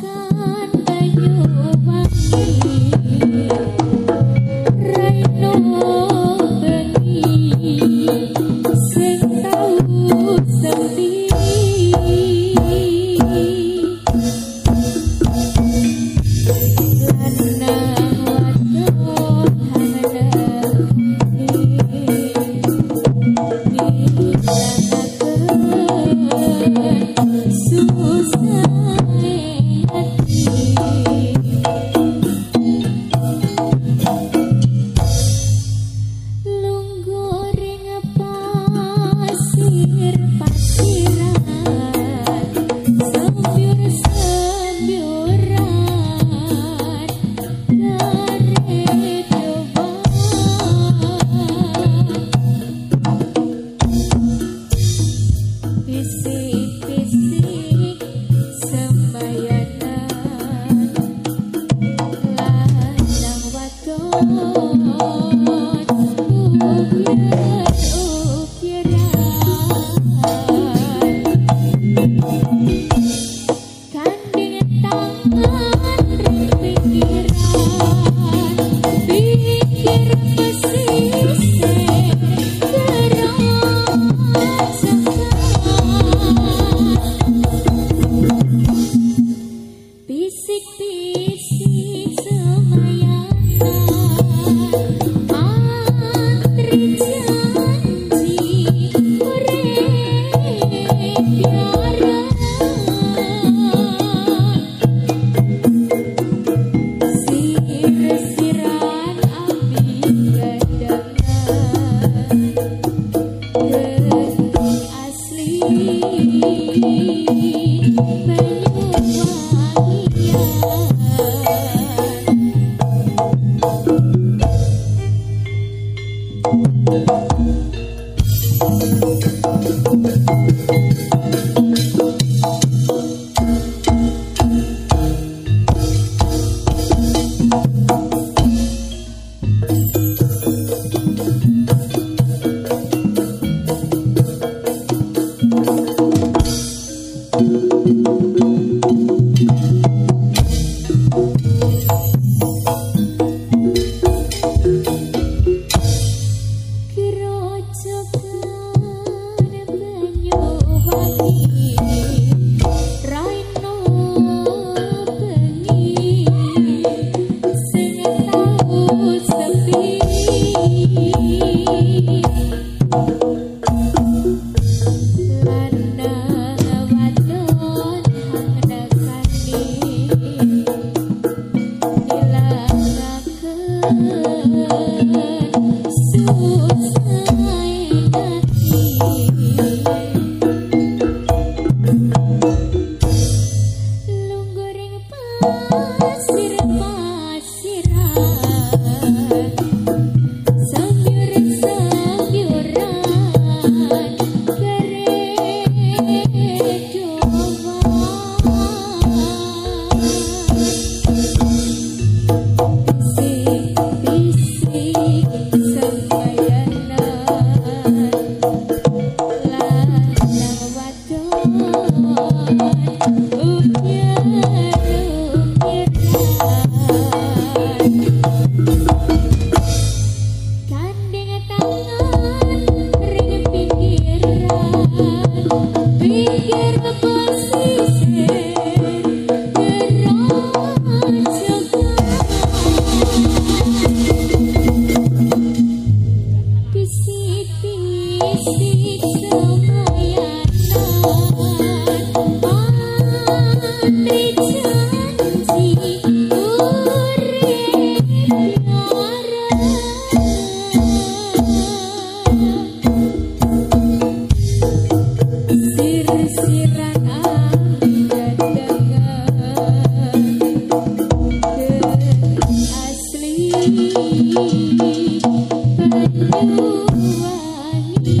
penuh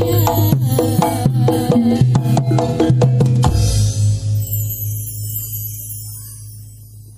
wanita.